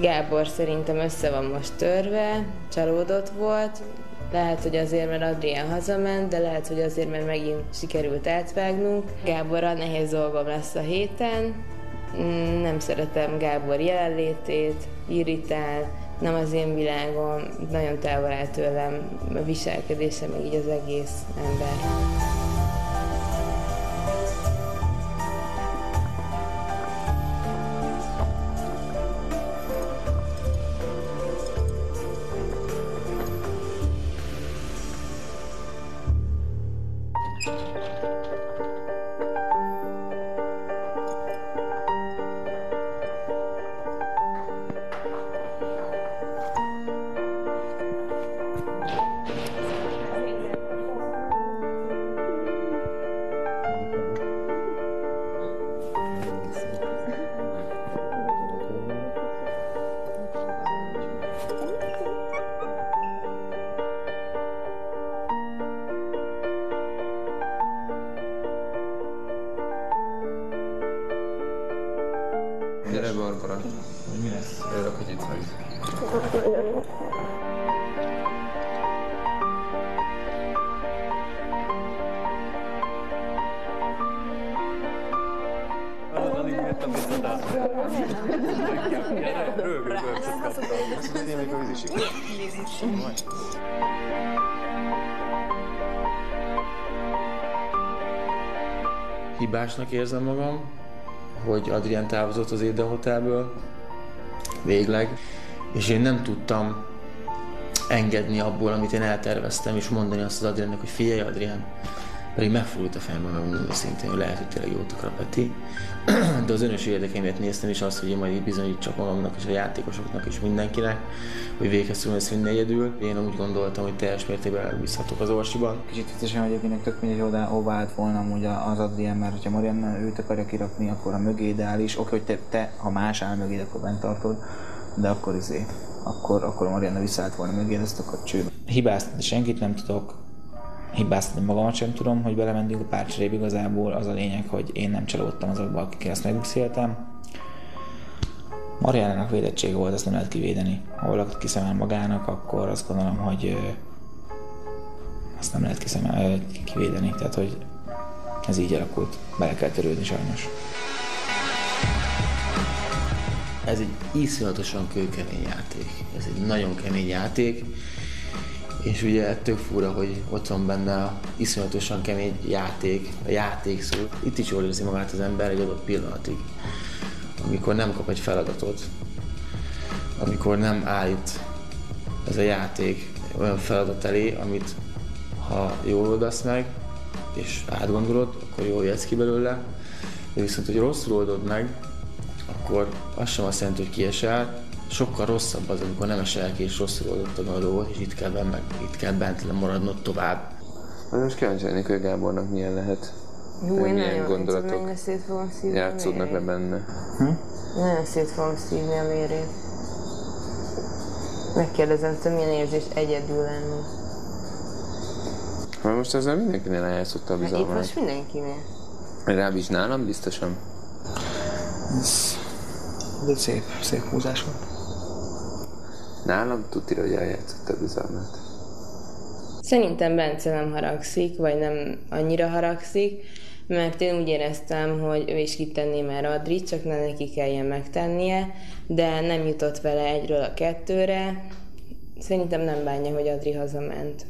Gábor szerintem össze van most törve, csalódott volt. Lehet, hogy azért, mert Adrienn hazament, de lehet, hogy azért, mert megint sikerült átvágnunk. Gáborral nehéz dolgom lesz a héten. Nem szeretem Gábor jelenlétét, irritál, nem az én világom, nagyon távol áll tőlem a viselkedése, meg így az egész ember. Gyere, Barbara! Mi lesz? Örök, hogy itt vagy. Alig vettem vissza, de azt mondtam. Rögöm, bölcsöttem. Azt mondja, hogy a víziség. Víziség. Hibásnak érzem magam, hogy Adrienn távozott az Éden Hotelből, végleg, és én nem tudtam engedni abból, amit én elterveztem, és mondani azt az Adriennek, hogy figyelj Adrienn, pedig megfordult a fejemben, megmondom őszintén, hogy lehet, hogy tényleg jót akar Peti, de az önös érdekeimet néztem, és azt, hogy én majd így bizonyítsak magamnak, és a játékosoknak, és mindenkinek, hogy végeztünk ezt minden egyedül. Én úgy gondoltam, hogy teljes mértékben elbízhatok az Orsiban. Kicsit viccesen, hogy egyébként tök mindegy, hogy hová állt volna amúgy az Adrienn, mert hogyha Marianna őt akarja kirakni, akkor a mögéd áll is. Oké, hogy te, te ha más áll mögéd, akkor bent tartod, de akkor izé, akkor, akkor Marianna visszaállt volna mögéd, ezt akkor csőd. Hibáztatni senkit nem tudok. Hibáztatni magamat sem tudom, hogy belementünk a párcserébe, igazából az a lényeg, hogy én nem csalódtam azokba, akikkel ezt megbeszéltem. Mariannának védettsége volt, azt nem lehet kivédeni. Ha valakit kiszemel magának, akkor azt gondolom, hogy azt nem lehet kiszemel, kivédeni. Tehát, hogy ez így alakult. Bele kell törődni sajnos. Ez egy iszonyatosan kőkemény játék. Ez egy nagyon kemény játék. És ugye tök fura, hogy ott van benne a iszonyatosan kemény játék, a játék szó. Itt is jól érzi magát az ember egy adott pillanatig, amikor nem kap egy feladatot, amikor nem állít ez a játék olyan feladat elé, amit ha jól oldasz meg, és átgondolod, akkor jól jössz ki belőle, de viszont, hogy rosszul oldod meg, akkor az sem azt jelenti, hogy kiesel. Sokkal rosszabb az, amikor nem esel ki és rosszul oldottad a dolgot, és itt kell, benn, itt kell bent maradnod tovább. Most kíváncsi lennék, hogy Gábornak milyen lehet, Jú, én milyen gondolatok játszódnak le benne. Hm? Nagyon szét fogom szívni a vérét. Megkérdezem, hogy milyen érzés egyedül lenni. Már most ezzel mindenkinél eljátszotta a bizalmat. Itt most mindenkinél. Rábíz nálam biztosan. Ez... De szép, szép húzás volt. Nálam tudtira, hogy eljátszott a bizalmat. Szerintem Bence nem haragszik, vagy nem annyira haragszik, mert én úgy éreztem, hogy ő is kitenné már Adrit, csak ne neki kelljen megtennie, de nem jutott vele egyről a kettőre. Szerintem nem bánja, hogy Adri hazament.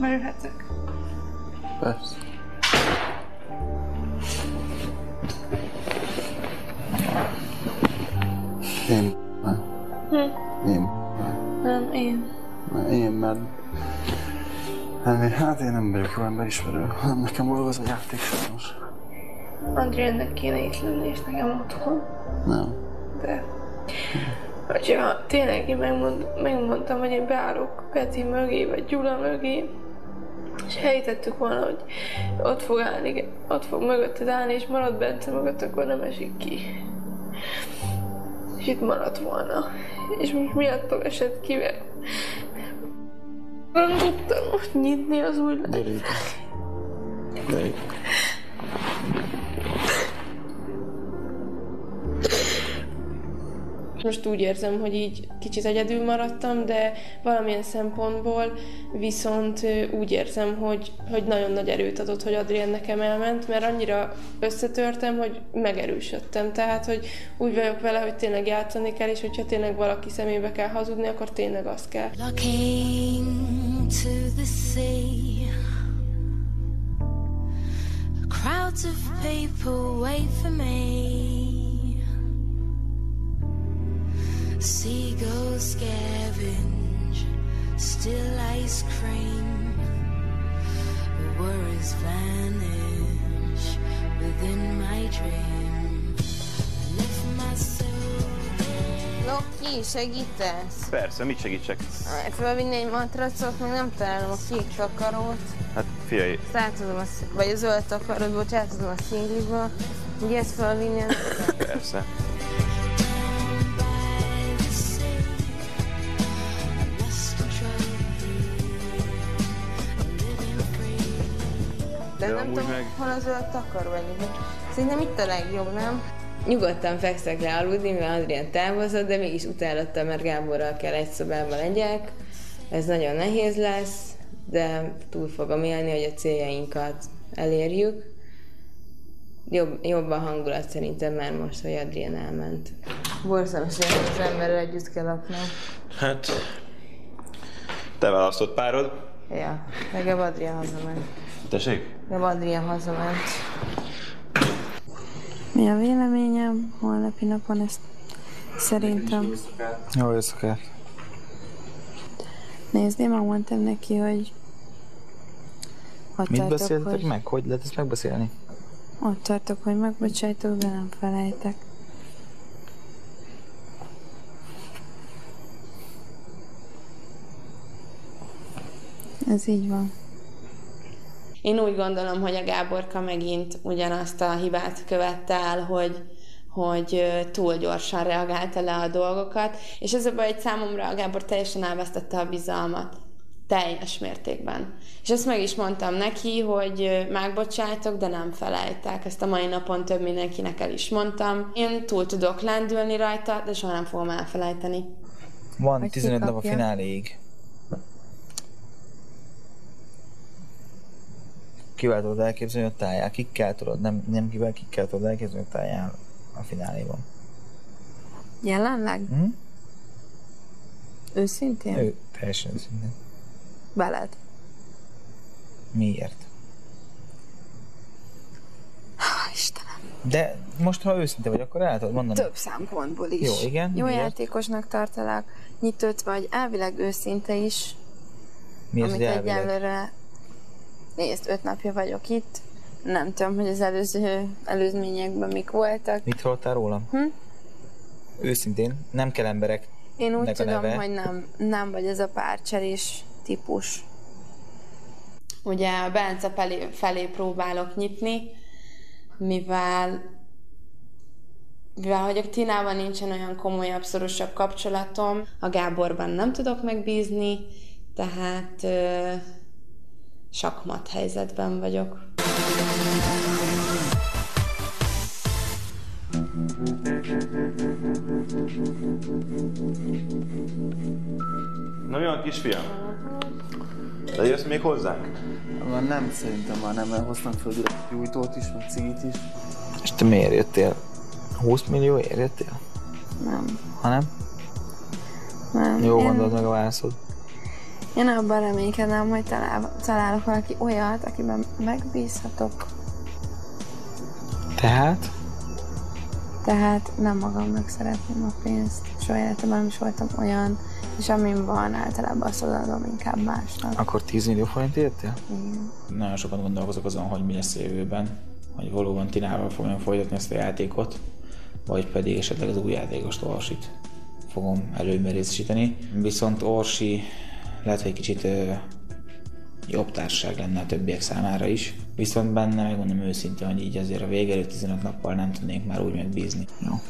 Merülhetszek? Persze. Én már. Hm? Én már. Nem, én. Már én már. Hát én nem vagyok jó emberismerő, hanem nekem való ez a játék sajnos. Adriennek kéne itt lenni, és nekem otthon. Nem. De. Ha tényleg én megmond, megmondtam, hogy én beállok Peti mögé, vagy Gyula mögé, és helytettük volna, hogy ott fog állni, ott fog mögötted állni, és marad Bence mögött, akkor nem esik ki. És itt maradt volna. És most miattam esett ki, mert nem tudtam most nyitni az új lányt. Most úgy érzem, hogy így kicsit egyedül maradtam, de valamilyen szempontból viszont úgy érzem, hogy, hogy nagyon nagy erőt adott, hogy Adrienn nekem elment, mert annyira összetörtem, hogy megerősödtem. Tehát, hogy úgy vagyok vele, hogy tényleg játszani kell, és hogyha tényleg valaki szemébe kell hazudni, akkor tényleg az kell. Crowds of people wait for me. Seagulls scavenge, still ice cream. Worries vanish within my dream. Lift my soul. Loki, segítesz? Persze, mit segítsek? Fölvinni egy matracot, meg nem találom a kék takarót. Hát fiai. Szátozom a, vagy a zöld takarót, bocsátozom a szingliba. Ugye ezt fölvinni? Persze. De, De nem tudom, meg... hol a zöld takaró ennyi. Szerintem itt a legjobb, nem? Nyugodtan fekszek le aludni, mivel Adrienn távozott, de mégis utálattam, mert Gáborral kell egy szobában legyek. Ez nagyon nehéz lesz, de túl fogom élni, hogy a céljainkat elérjük. Jobb, jobb a hangulat szerintem már most, hogy Adrienn elment. Borzalmas, hogy az emberrel együtt kell laknom. Hát, te választott párod. Ja, legjobb Adrienn hazament. Tessék? Legjobb Adrienn hazament. Mi a véleményem holnapi napon, ezt szerintem... Jó éjszakát! Nézd, én már mondtam neki, hogy... Ott mit tartok, beszéltek hogy... meg? Hogy lehet ezt megbeszélni? Ott tartok, hogy megbocsájtok, de nem felejtek. Ez így van. Én úgy gondolom, hogy a Gáborka megint ugyanazt a hibát követte el, hogy, hogy túl gyorsan reagálta le a dolgokat, és ez a baj, hogy számomra a Gábor teljesen elvesztette a bizalmat. Teljes mértékben. És ezt meg is mondtam neki, hogy megbocsájtok, de nem felejtek. Ezt a mai napon több mindenkinek el is mondtam. Én túl tudok lendülni rajta, de soha nem fogom elfelejteni. Van tizenöt nap a fináléig. Kivel tudod elképzelni a táját? Kikkel tudod? Nem, nem kivel, kikkel tudod elképzelni a táját a fináléban? Jelenleg? Hm? Őszintén? Ő, teljesen őszintén. Veled. Miért? Ah, Istenem. De most, ha őszinte vagy, akkor el tudod mondani? Több szempontból is. Jó, igen. Jó miért? Játékosnak tartalak, nyitott vagy, elvileg őszinte is. Mi az, amit egyelőre... Nézd, öt napja vagyok itt, nem tudom, hogy az előző előzményekben mik voltak. Mit hallottál rólam? Hm? Őszintén, nem kell emberek. Én úgy tudom, hogy nem, nem vagy ez a párcserés típus. Ugye a Bence felé, felé próbálok nyitni, mivel, mivel hogy a Tinában nincsen olyan komolyabb, szorosabb kapcsolatom, a Gáborban nem tudok megbízni, tehát... Sakmat helyzetben vagyok. Na mi van, kisfiam? Lejössz még hozzánk? Már nem, szerintem már nem, mert hoztam föl direkt gyújtót is, meg cigit is. És te miért jöttél? húsz millióért jöttél? Nem. Ha nem? Nem. Jó, gondolod meg a válaszod. Én abban reménykedem, hogy talál, találok valaki olyat, akiben megbízhatok. Tehát? Tehát nem magamnak szeretném a pénzt. Soha életemben nem is voltam olyan, és amin van, általában azt odaadom inkább másnak. Akkor tíz millió forint értél? Igen. Nagyon sokat gondolkozok azon, hogy mi lesz a jövőben, hogy valóban Tinával fogom folytatni ezt a játékot, vagy pedig esetleg az új játékost, Orsit fogom előnyben részesíteni. Viszont Orsi lehet, hogy egy kicsit ö, jobb társaság lenne a többiek számára is. Viszont benne, megmondom őszintén, hogy így azért a vége előtt tizenöt nappal nem tudnék már úgy megbízni. Jó.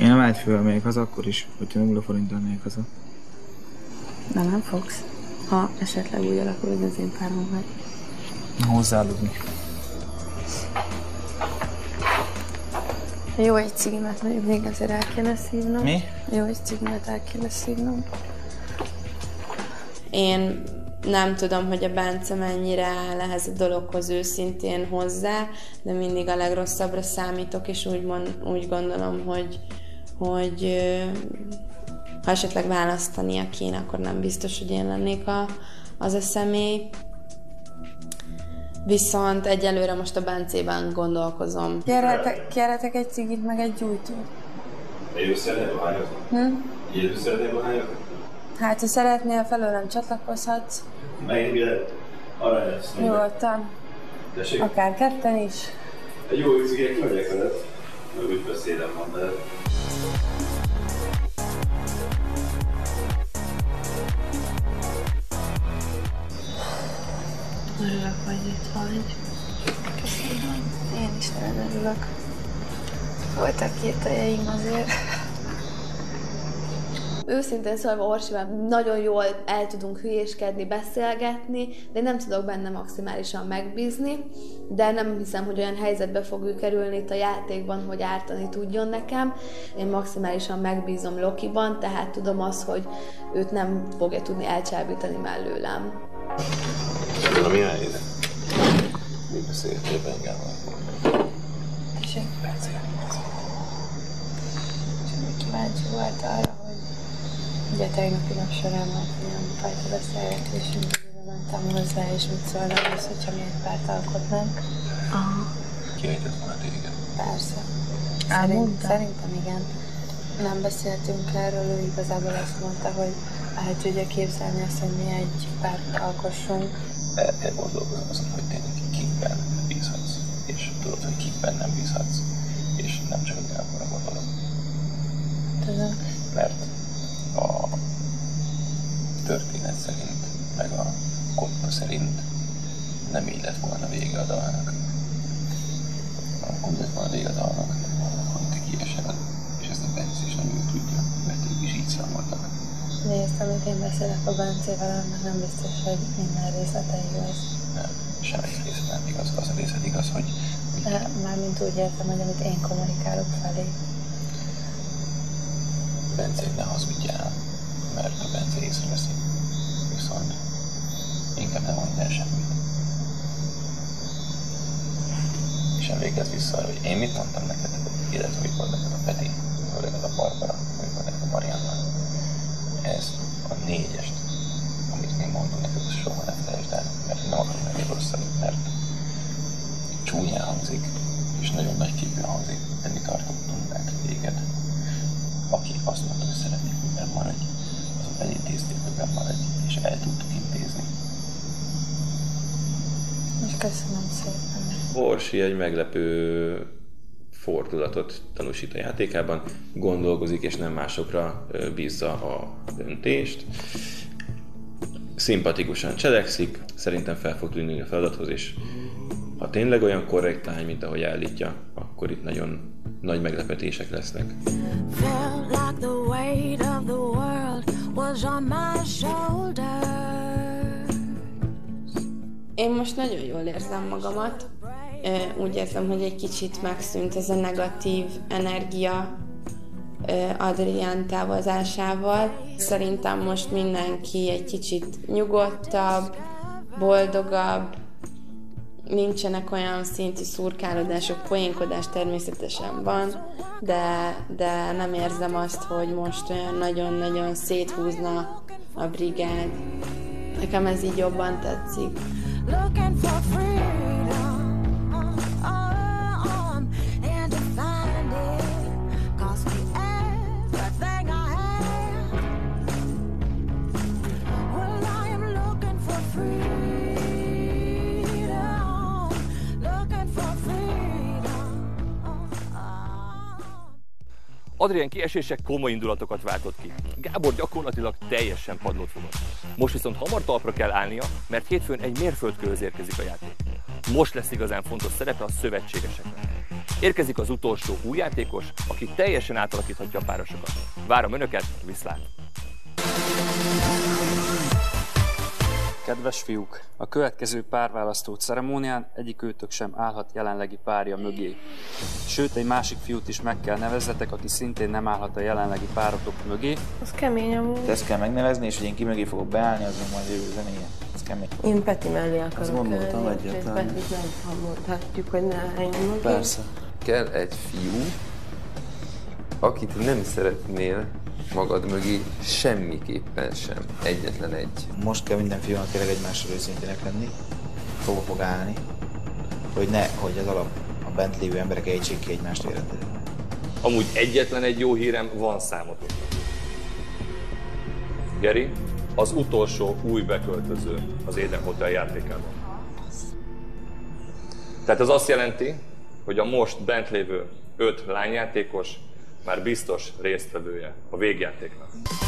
Én a vágyfővel megyek haza akkor is, hogyha nulla forinttal megyek haza. De nem fogsz, ha esetleg úgy alakul, hogy az én párom vagy. Hozzáadni. Jó egy címet mondjuk még azért el kéne szívnom. Mi? Jó egy címet el kéne szívnom. Én nem tudom, hogy a Bence mennyire áll ehhez a dologhoz őszintén hozzá, de mindig a legrosszabbra számítok, és úgy, mond, úgy gondolom, hogy, hogy ha esetleg választania kéne, akkor nem biztos, hogy én lennék a, az a személy. Viszont egyelőre most a Bencében gondolkozom. Kérhetek egy cigit, meg egy gyújtót. Egyébként szeretnél dohányozni? Hm? Egyébként szeretnél dohányozni? Hát, ha szeretnél, felőlem csatlakozhatsz. Megint arra lesz. Nyugodtan. Tessék? Akár ketten is. Egy jó cigek megyek veled, meg úgy beszélem van veled. Örülök, hogy itt vagy. Köszönöm. Én is nagyon örülök. Voltak kételjeim azért. Őszintén szólva Orsival nagyon jól el tudunk hülyéskedni, beszélgetni, de nem tudok benne maximálisan megbízni, de nem hiszem, hogy olyan helyzetbe fog ő kerülni itt a játékban, hogy ártani tudjon nekem. Én maximálisan megbízom Lokiban, tehát tudom azt, hogy őt nem fogja tudni elcsábítani mellőlem. Tudom, mi áll ide? Mi beszéltél Bengámmal? Tessék? Beszélni beszélni. Semmi kíváncsi volt arra, hogy ugye tegnapi nap során volt ilyen fajta beszélgetésünk, hogy mentem hozzá, és mit szólnak az, hogyha mi egy párt alkotnánk. Aha. Kiejtett volna téged? Persze. Szerint, szerintem igen. Nem beszéltünk erről, ő igazából azt mondta, hogy hát tudja képzelni azt, hogy mi egy párt alkossunk. Elgondolkozom azon, hogy tényleg kikben bízhatsz, és tudod, hogy kikben nem bízhatsz, és nem csak magamra gondolom. Tudom. Mert a történet szerint, meg a kotta szerint nem így lett volna vége a dalnak. Úgy lett volna vége a dalnak, hogy te kiesel, és ezt a Benc is nem ő tudja, mert ők is így számoltak. Nézd, amit én beszélek a Bencével, annak nem biztos, hogy minden részlete igaz. Nem, semmi részlet nem igaz, az a részlet igaz, hogy... De, mármint úgy értem, hogy amit én kommunikálok felé. Bencét ne hazudjál, mert a Bence észreveszi. Viszont inkább nem mondjál semmit. És emlékezz vissza arra, hogy én mit mondtam neked, illetve hogy volt neked a Peti, hogy volt neked a Barbara, hogy volt neked a Marianna. Ez a négyest, amit még mondom neked, az soha nem felejtsd el, mert nem akarom neked rosszat, mert csúnyán hangzik, és nagyon nagy képűen hangzik, de mi tartottunk meg téged. Aki azt mondta, hogy szeretnék, hogy bennmaradj, azon elintézték, hogy bennmaradj, és el tudtuk intézni. És köszönöm szépen. Orsi egy meglepő fordulatot tanúsít a játékában, gondolkozik és nem másokra bízza a döntést. Szimpatikusan cselekszik, szerintem fel fog tűnni a feladathoz, és ha tényleg olyan korrektány, mint ahogy állítja, akkor itt nagyon nagy meglepetések lesznek. Én most nagyon jól érzem magamat. Úgy érzem, hogy egy kicsit megszűnt ez a negatív energia Adrienn távozásával. Szerintem most mindenki egy kicsit nyugodtabb, boldogabb, nincsenek olyan szintű szurkálódások, poénkodás természetesen van, de, de nem érzem azt, hogy most olyan nagyon-nagyon széthúzna a brigád. Nekem ez így jobban tetszik. Adrienn kiesése komoly indulatokat váltott ki. Gábor gyakorlatilag teljesen padlót fogott. Most viszont hamar talpra kell állnia, mert hétfőn egy mérföldkőhöz érkezik a játék. Most lesz igazán fontos szerepe a szövetségeseknek. Érkezik az utolsó új játékos, aki teljesen átalakíthatja a párosokat. Várom önöket, viszlát! Kedves fiúk, a következő párválasztó ceremónián egyik őtök sem állhat jelenlegi párja mögé. Sőt, egy másik fiút is meg kell nevezzetek, aki szintén nem állhat a jelenlegi párotok mögé. Az kemény amúgy. Te ezt kell megnevezni, és hogy én ki mögé fogok beállni, azon majd jövő zenéje. Ez kemény. Én Peti mellé akarok mondtam egyetlen. Petit nem mondhatjuk, hogy ne álljunk mögé. Persze. Kell egy fiú, akit nem szeretnél magad mögé semmiképpen sem. Egyetlen egy. Most kell minden fiúnak tényleg egymásra őszintének lenni. Fogva fog állni. Hogy ne, hogy az alap a bent lévő emberek ejtsék ki egymást véletlenül. Amúgy egyetlen egy jó hírem van számotoknak. Geri, az utolsó új beköltöző az Éden Hotel játékában. Tehát ez azt jelenti, hogy a most bent lévő öt lányjátékos már biztos résztvevője a végjátéknak.